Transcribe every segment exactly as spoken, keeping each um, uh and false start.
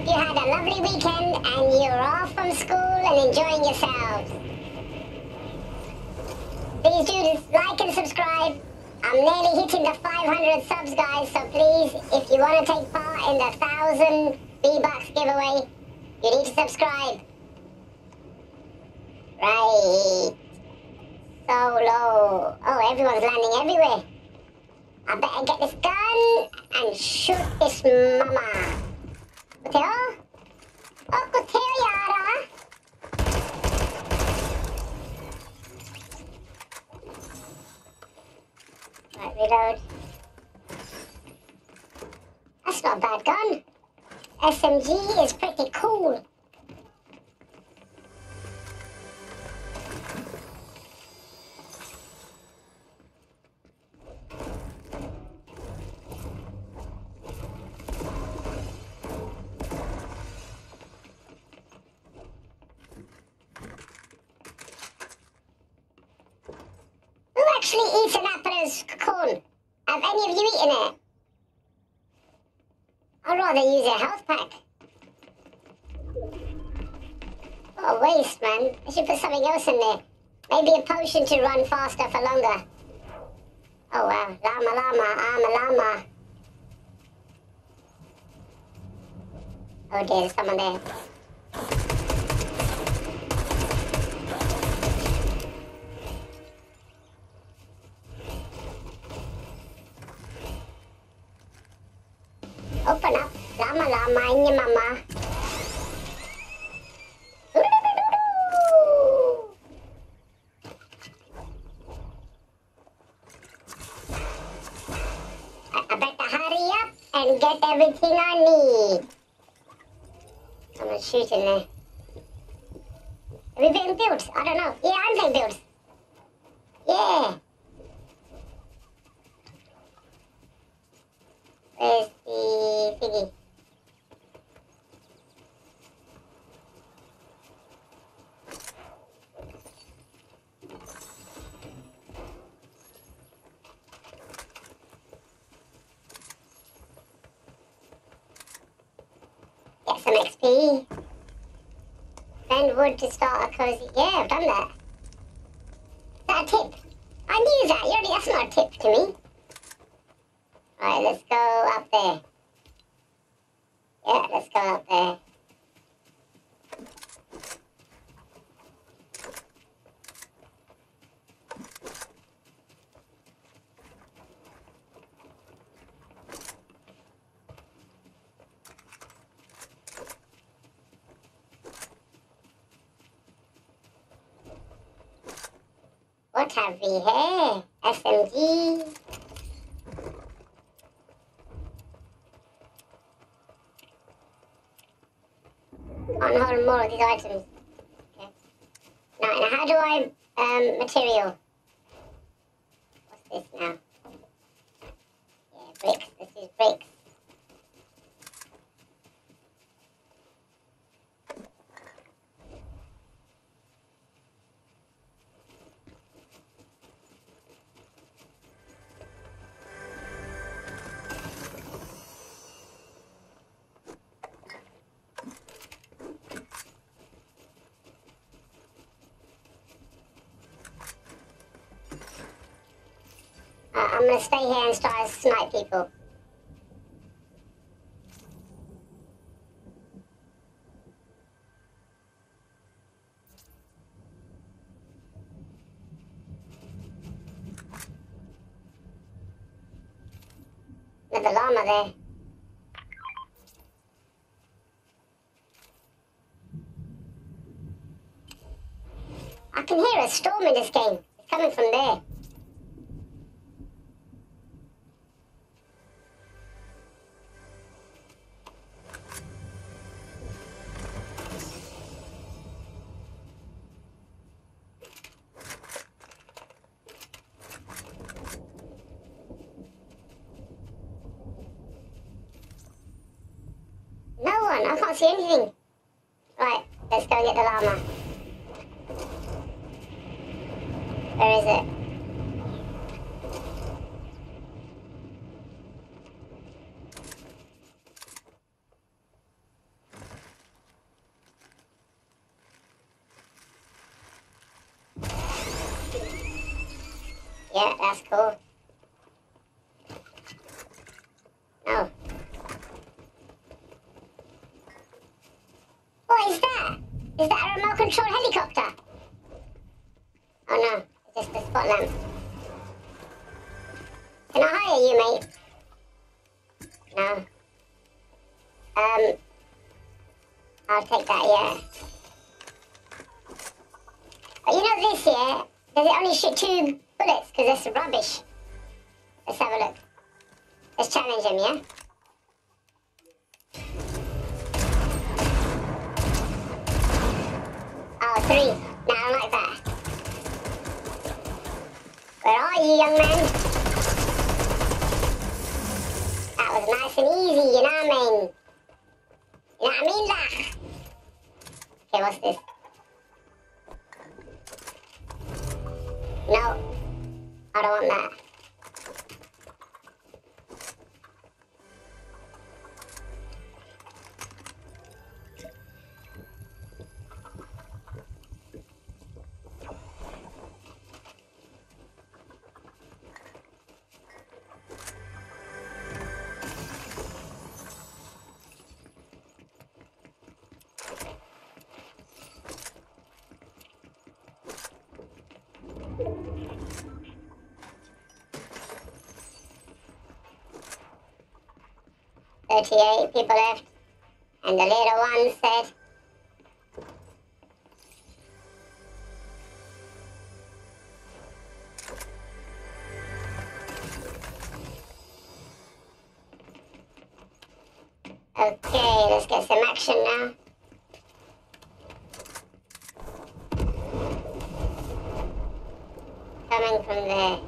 hope you had a lovely weekend and you're off from school and enjoying yourselves. Please do like and subscribe. I'm nearly hitting the five hundred subs, guys, so please, if you want to take part in the one thousand V-bucks giveaway, you need to subscribe. Right. So low. Oh, everyone's landing everywhere. I better get this gun and shoot this mama. Kuteo? Oh, kuteo yara. Right, reload. That's not a bad gun. S M G is pretty cool. Actually eats an apple as corn. Have any of you eaten it? I'd rather use a health pack. What a waste, man. I should put something else in there. Maybe a potion to run faster for longer. Oh wow. Llama, llama, I'm a llama. Oh dear, there's someone there. Open up. Llama, llama, and your mama. I better hurry up and get everything I need. I'm not shooting there. Are we building builds? I don't know. Yeah, I'm building builds. Yeah. Where's the thingy? Get some X P. Bend wood to start a cozy. Yeah, I've done that. Is that a tip? I knew that. You already, that's not a tip to me. Alright, let's go up there. Yeah, let's go up there. What have we here? S M G. Can't hold more of these items. Okay. Now, now how do I um material? What's this now? Yeah, bricks. This is bricks. I'm gonna stay here and start to snipe people. There's a llama there. I can hear a storm in this game. It's coming from there. I can't see anything. Right, let's go get the llama. Where is it? Yeah, that's cool. Oh. What is that? Is that a remote control helicopter? Oh no, it's just the spot lamp. Can I hire you, mate? No. Um, I'll take that, yeah. But you know this, yeah? Does it only shoot two bullets? Because that's rubbish. Let's have a look. Let's challenge him, yeah? Oh, three. No, I don't like that. Where are you, young man? That was nice and easy, you know what I mean? You know what I mean, lach? Okay, what's this? No. I don't want that. thirty-eight people left, and the little one said, okay, let's get some action now. Coming from there.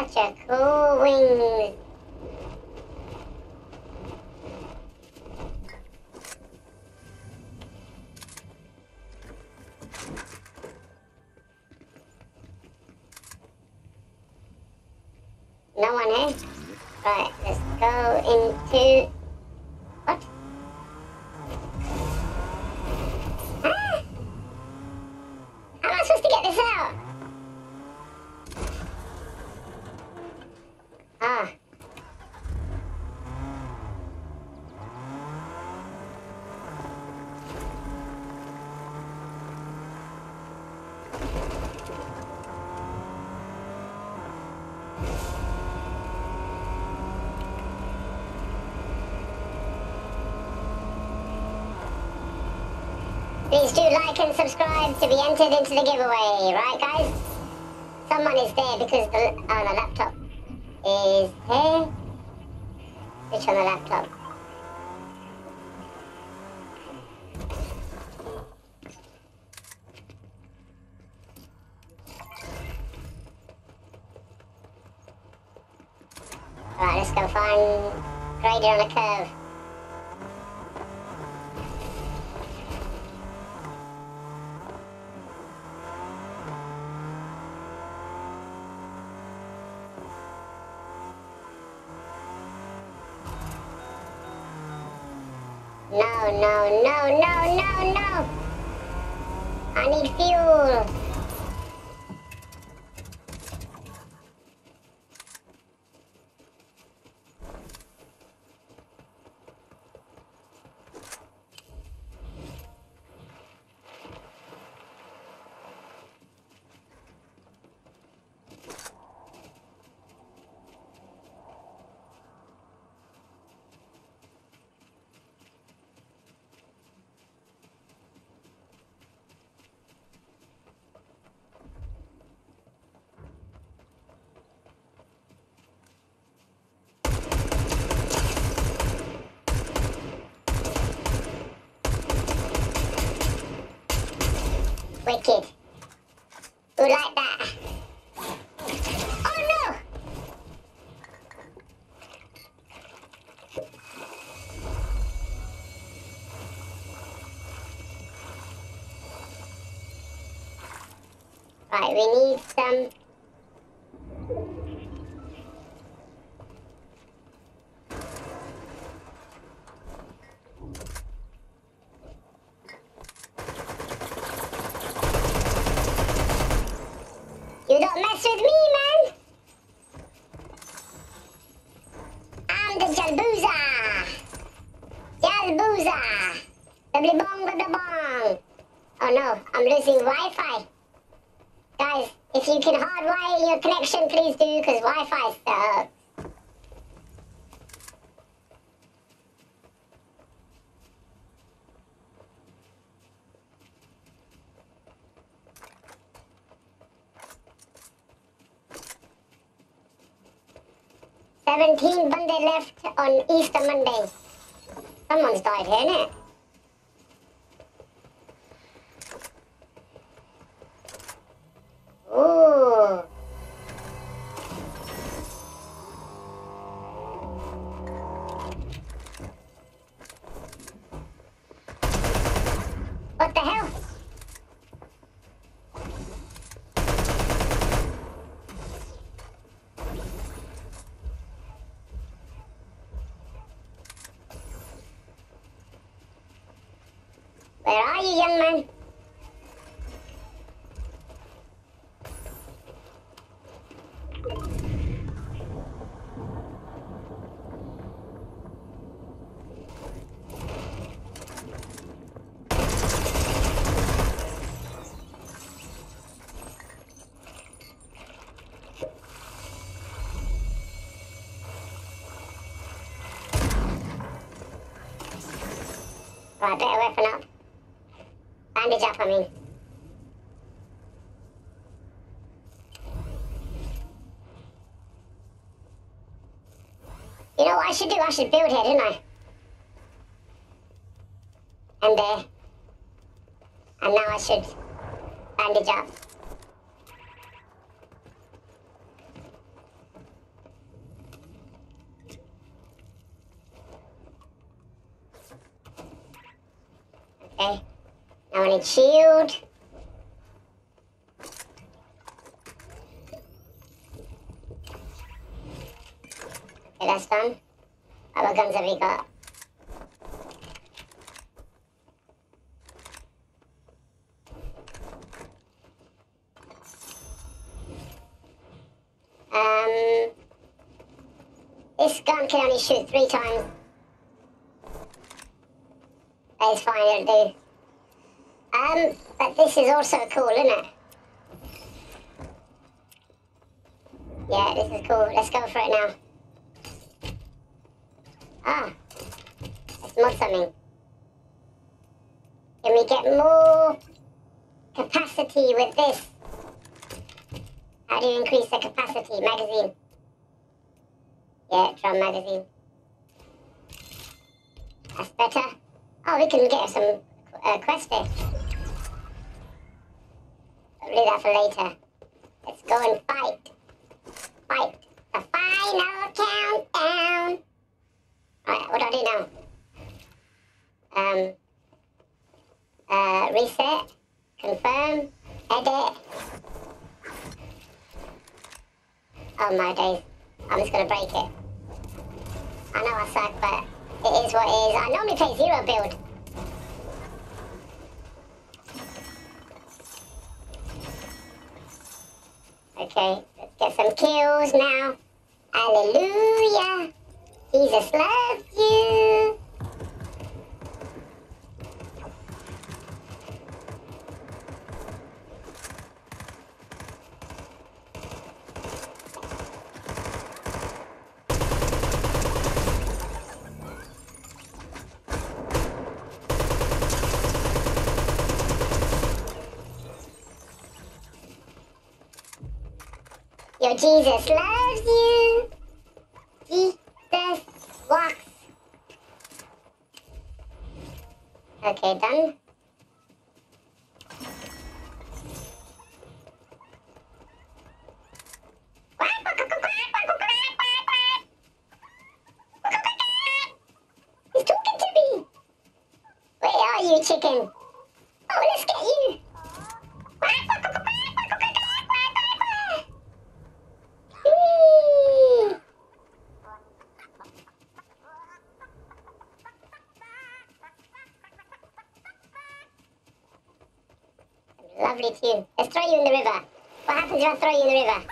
Such a cool wing. No one here. Right, let's go into... What? Ah! How am I supposed to get this out? Ah. Please do like and subscribe to be entered into the giveaway, right guys? Someone is there because the, oh, the laptop is here. Switch on the laptop. Alright, let's go find Grader on a curve. No, no, no, no, no, no! I need fuel! Wicked. Who like that? Oh no! we need some. You don't mess with me, man. I'm the Jalbooza. Jalbooza. Bubbly bong, bubbly bong. Oh no, I'm losing Wi-Fi. Guys, if you can hardwire your connection, please do, because Wi-Fi sucks. seventeen Monday left on Easter Monday. Someone's died here, innit? Ooh. What the hell? Where are you, young man? Right, better weapon up. Bandage up, I mean. You know what I should do? I should build here, didn't I? And there. And now I should bandage up. Okay, now I need shield. Okay, that's done. Right, what guns have we got? Um, this gun can only shoot three times. That is fine, it'll do. Um, but this is also cool, isn't it? Yeah, this is cool. Let's go for it now. Ah, let's mod something. Can we get more capacity with this? How do you increase the capacity? Magazine. Yeah, drum magazine. That's better. Oh, we can get some uh, quest there. I'll leave that for later. Let's go and fight. Fight. The final countdown. Alright, what do I do now? Um. Uh, reset. Confirm. Edit. Oh my days. I'm just gonna break it. I know I suck, but... it is what it is. I normally play zero build. Okay, let's get some kills now. Hallelujah. Jesus loves you. Your Jesus loves you. Jesus walks. Okay, done. He's talking to me. Where are you, chicken? Oh, let's get you. with you. Let's throw you in the river. What happens if I throw you in the river?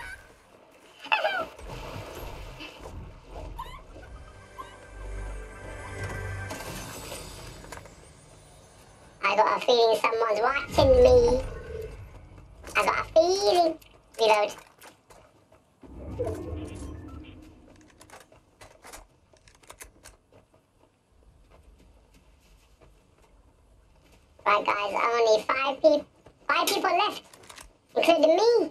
I got a feeling someone's watching me. I got a feeling. Reload. Right guys, only five people five people left, including me.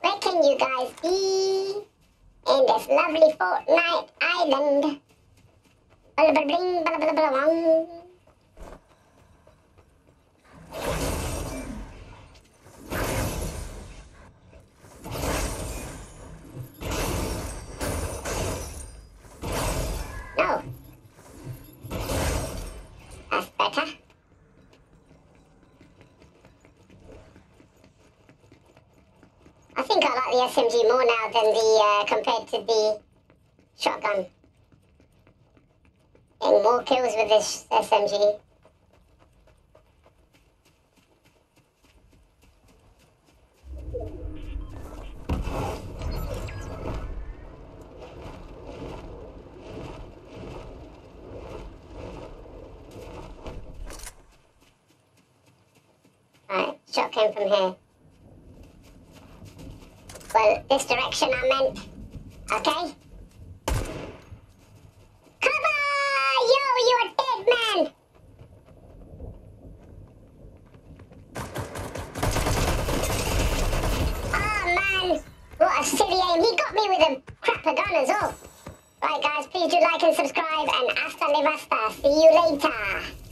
Where can you guys be in this lovely Fortnite island? Blah, blah, blah, blah, blah, blah, blah. I think I like the S M G more now than the, uh, compared to the shotgun. Getting more kills with this S M G. Alright, shot came from here. Well, this direction I meant, okay? Cover! Yo, you're dead, man! Oh, man! What a silly aim. He got me with a crapper gun as well. Right, guys, please do like and subscribe, and hasta la vista. See you later.